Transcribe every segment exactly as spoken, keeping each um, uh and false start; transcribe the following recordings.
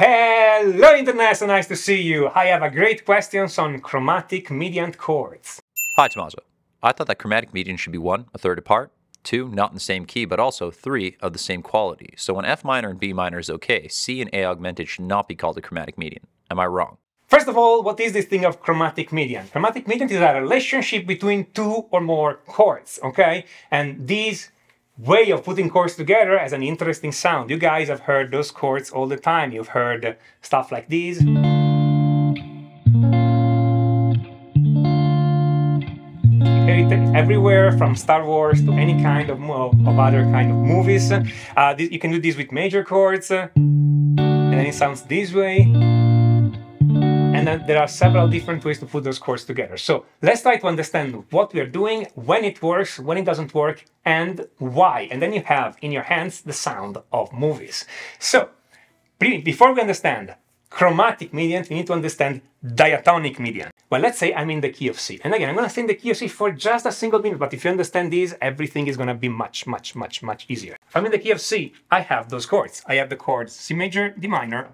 Hello Internet, so nice to see you! I have a great question on chromatic median chords. Hi Tommaso. I thought that chromatic median should be one, a third apart, two, not in the same key, but also three, of the same quality. So when F minor and B minor is okay, C and A augmented should not be called a chromatic median. Am I wrong? First of all, what is this thing of chromatic median? Chromatic median is a relationship between two or more chords, okay? And these way of putting chords together as an interesting sound. You guys have heard those chords all the time. You've heard stuff like these. You hear it everywhere, from Star Wars to any kind of, of other kind of movies. Uh, this, you can do this with major chords, uh, and then it sounds this way. And then there are several different ways to put those chords together. So let's try to understand what we are doing, when it works, when it doesn't work, and why. And then you have in your hands the sound of movies. So before we understand chromatic median, we need to understand diatonic median. Well, let's say I'm in the key of C. And again, I'm going to stay in the key of C for just a single minute. But if you understand these, everything is going to be much, much, much, much easier. If I'm in the key of C, I have those chords. I have the chords C major, D minor,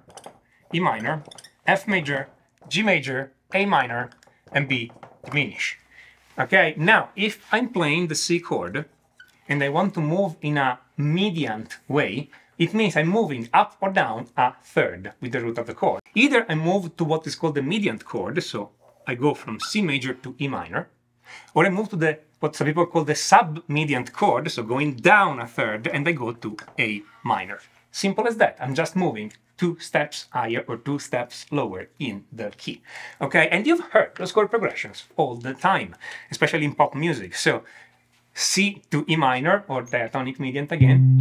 E minor, F major, G major, A minor, and B diminished. Okay, now if I'm playing the C chord and I want to move in a median way, it means I'm moving up or down a third with the root of the chord. Either I move to what is called the median chord, so I go from C major to E minor, or I move to the what some people call the submedian chord, so going down a third, and I go to A minor. Simple as that. I'm just moving two steps higher or two steps lower in the key. Okay, and you've heard those chord progressions all the time, especially in pop music. So C to E minor, or diatonic median again.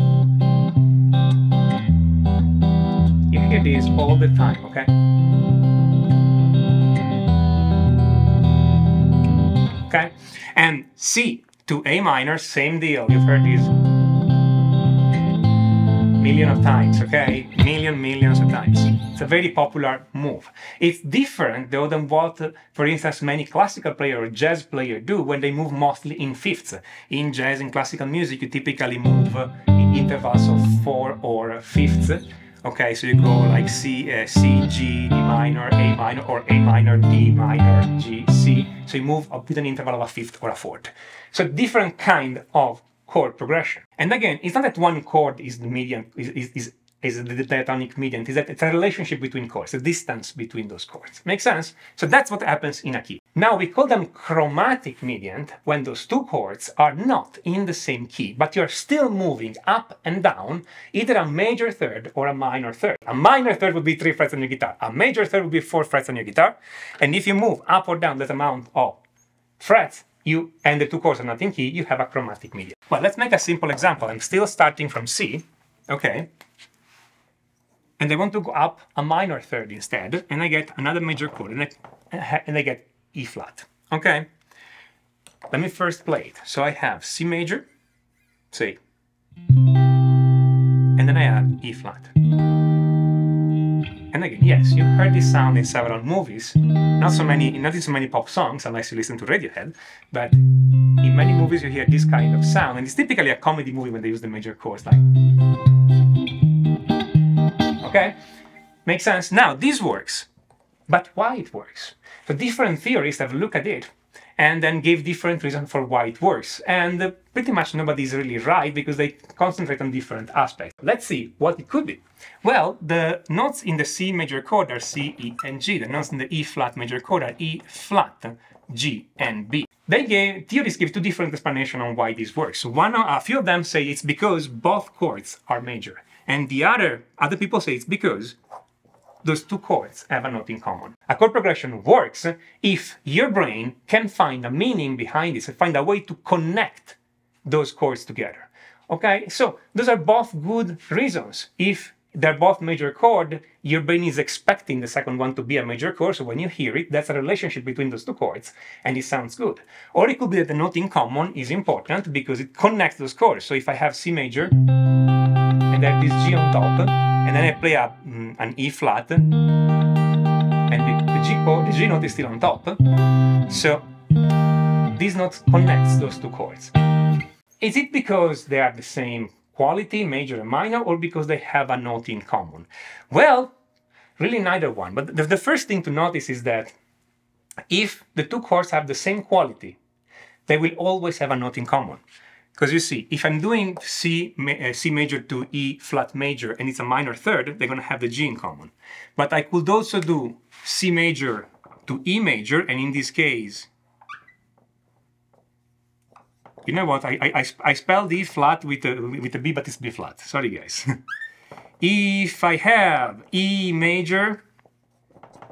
You hear this all the time, okay? Okay, and C to A minor, same deal. You've heard this million of times, okay? Million, millions of times. It's a very popular move. It's different, though, than what, for instance, many classical players or jazz players do when they move mostly in fifths. In jazz and classical music, you typically move in intervals of four or fifths. Okay, so you go like C, uh, C, G, D minor, A minor, or A minor, D minor, G, C. So you move up with an interval of a fifth or a fourth. So different kind of chord progression. And again, it's not that one chord is the median, is, is, is, is the diatonic median, it's that it's a relationship between chords, a distance between those chords. Makes sense? So that's what happens in a key. Now, we call them chromatic median when those two chords are not in the same key, but you're still moving up and down, either a major third or a minor third. A minor third would be three frets on your guitar, a major third would be four frets on your guitar, and if you move up or down that amount of frets, you and the two chords are not in key, you have a chromatic median. Well, let's make a simple example. I'm still starting from C, okay? And I want to go up a minor third instead, and I get another major chord, and I, and I get E flat, okay? Let me first play it. So I have C major, C, and then I have E flat. And again, yes, you've heard this sound in several movies, not so many, not in so many pop songs, unless you listen to Radiohead, but in many movies you hear this kind of sound, and it's typically a comedy movie when they use the major chords, like... Okay? Makes sense? Now, this works, but why it works? So different theorists have a look at it, and then give different reasons for why it works, and pretty much nobody is really right because they concentrate on different aspects. Let's see what it could be. Well, the notes in the C major chord are C, E, and G. The notes in the E flat major chord are E flat, G, and B. They gave, theorists give two different explanations on why this works. One, a few of them say it's because both chords are major, and the other, other people say it's because those two chords have a note in common. A chord progression works if your brain can find a meaning behind this and find a way to connect those chords together. Okay, so those are both good reasons. If they're both major chord, your brain is expecting the second one to be a major chord, so when you hear it, that's a relationship between those two chords, and it sounds good. Or it could be that the note in common is important because it connects those chords. So if I have C major, and I have this G on top, and then I play a, mm, an E flat, and the, the, G chord, the G note is still on top, so this note connects those two chords. Is it because they are the same quality, major and minor, or because they have a note in common? Well, Really neither one. But the, the first thing to notice is that if the two chords have the same quality, they will always have a note in common. Because you see, if I'm doing C, uh, C major to E flat major and it's a minor third, they're going to have the G in common. But I could also do C major to E major, and in this case, you know what, I, I, I spelled E flat with a, with a B, but it's B flat. Sorry, guys. If I have E major,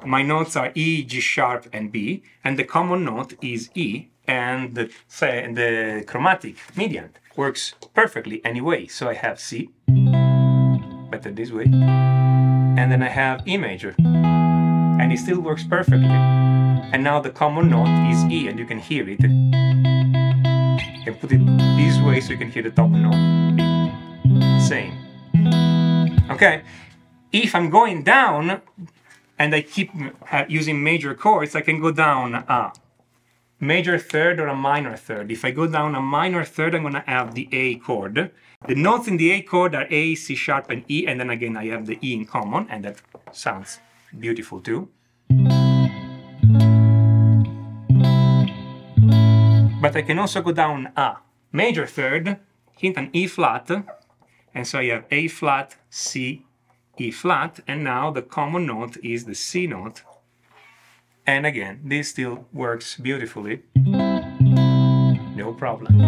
my notes are E, G sharp, and B, and the common note is E. And the, and the chromatic median works perfectly anyway. So I have C, better this way, and then I have E major, and it still works perfectly. And now the common note is E, and you can hear it. You can put it this way so you can hear the top note, B. Same. Okay, if I'm going down and I keep uh, using major chords, I can go down A. Major third or a minor third. If I go down a minor third, I'm gonna have the A chord. The notes in the A chord are A, C sharp, and E, and then again I have the E in common, and that sounds beautiful too. But I can also go down A. Major third, hit an E flat, and so I have A flat, C, E flat, and now the common note is the C note. And again, this still works beautifully, no problem.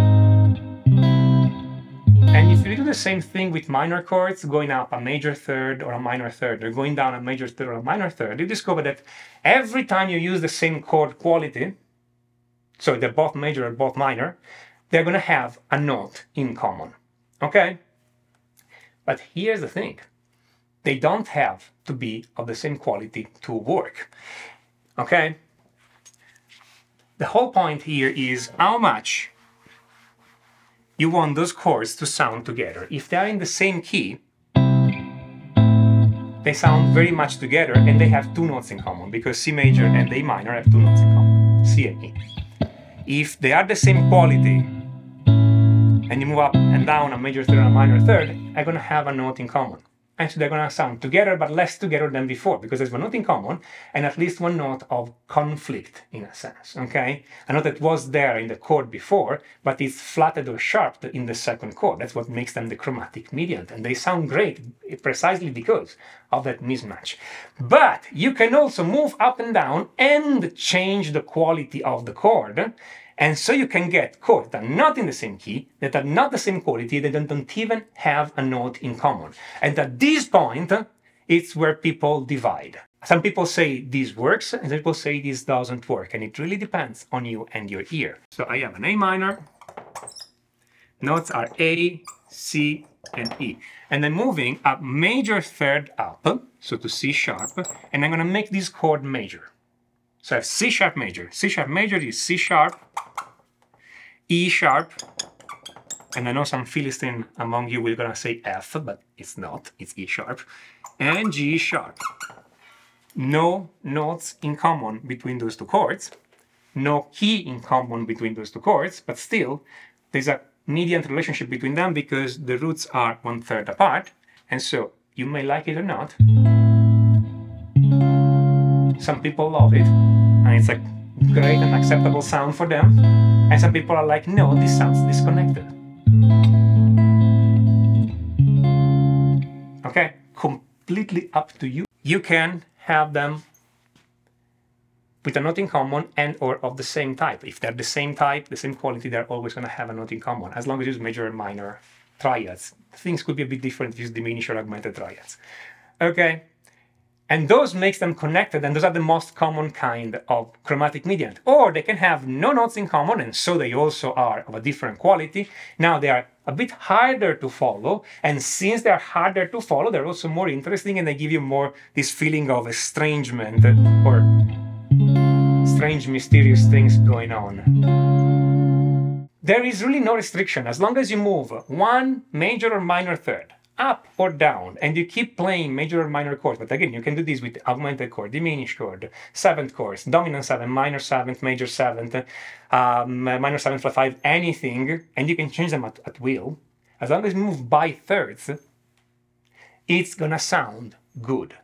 And if you do the same thing with minor chords, going up a major third or a minor third, or going down a major third or a minor third, you discover that every time you use the same chord quality, so they're both major or both minor, they're gonna have a note in common, okay? But here's the thing, they don't have to be of the same quality to work. Okay? The whole point here is how much you want those chords to sound together. If they are in the same key, they sound very much together and they have two notes in common, because C major and A minor have two notes in common, C and E. If they are the same quality and you move up and down a major third and a minor third, I'm going to have a note in common. And so they're going to sound together, but less together than before, because there's one note in common and at least one note of conflict, in a sense, okay? A note that was there in the chord before, but it's flatted or sharped in the second chord. That's what makes them the chromatic median, and they sound great precisely because of that mismatch. But you can also move up and down and change the quality of the chord, and so you can get chords that are not in the same key, that are not the same quality, that don't, don't even have a note in common. And at this point, it's where people divide. Some people say this works, and some people say this doesn't work, and it really depends on you and your ear. So I have an A minor, notes are A, C, and E. And I'm moving a major third up, so to C sharp, and I'm gonna make this chord major. So I have C sharp major. C sharp major is C sharp, E sharp, and I know some Philistine among you will gonna say F, but it's not, it's E sharp, and G sharp. No notes in common between those two chords, no key in common between those two chords, but still there's a median relationship between them because the roots are one third apart, and so you may like it or not. Some people love it, and it's a great and acceptable sound for them, and some people are like, no, this sounds disconnected. Okay, completely up to you. You can have them with a note in common and or of the same type. If they're the same type, the same quality, they're always going to have a note in common, as long as you use major and minor triads. Things could be a bit different if you use diminished or augmented triads. Okay. And those makes them connected, and those are the most common kind of chromatic median. Or they can have no notes in common, and so they also are of a different quality. Now they are a bit harder to follow, and since they are harder to follow, they're also more interesting, and they give you more this feeling of estrangement, or strange, mysterious things going on. There is really no restriction, as long as you move one major or minor third up or down, and you keep playing major or minor chords. But again, you can do this with augmented chord, diminished chord, seventh chords, dominant seventh, minor seventh, major seventh, um, minor seventh flat five, anything, and you can change them at, at will. As long as you move by thirds, it's gonna sound good.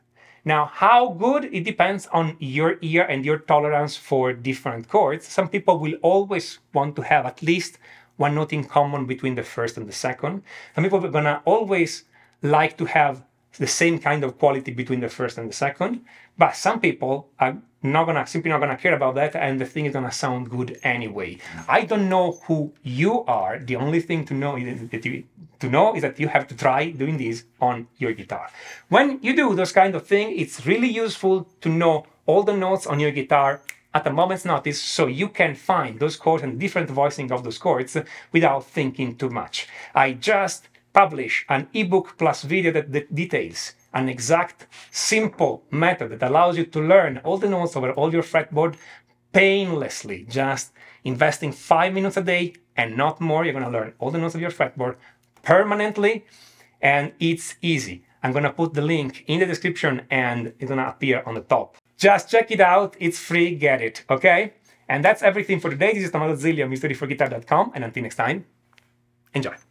Now, how good? It depends on your ear and your tolerance for different chords. Some people will always want to have at least one note in common between the first and the second. Some people are gonna always like to have the same kind of quality between the first and the second, but some people are not gonna, simply not gonna care about that, and the thing is gonna sound good anyway. I don't know who you are. The only thing to know is that you, to know is that you have to try doing this on your guitar. When you do those kind of things, it's really useful to know all the notes on your guitar at a moment's notice, so you can find those chords and different voicing of those chords without thinking too much. I just publish an ebook plus video that details an exact, simple method that allows you to learn all the notes over all your fretboard painlessly, just investing five minutes a day and not more. You're gonna learn all the notes of your fretboard permanently, and it's easy. I'm gonna put the link in the description and it's gonna appear on the top. Just check it out, it's free, get it, okay? And that's everything for today. This is Tommaso Zillio, Music Theory for Guitar dot com, and until next time, enjoy.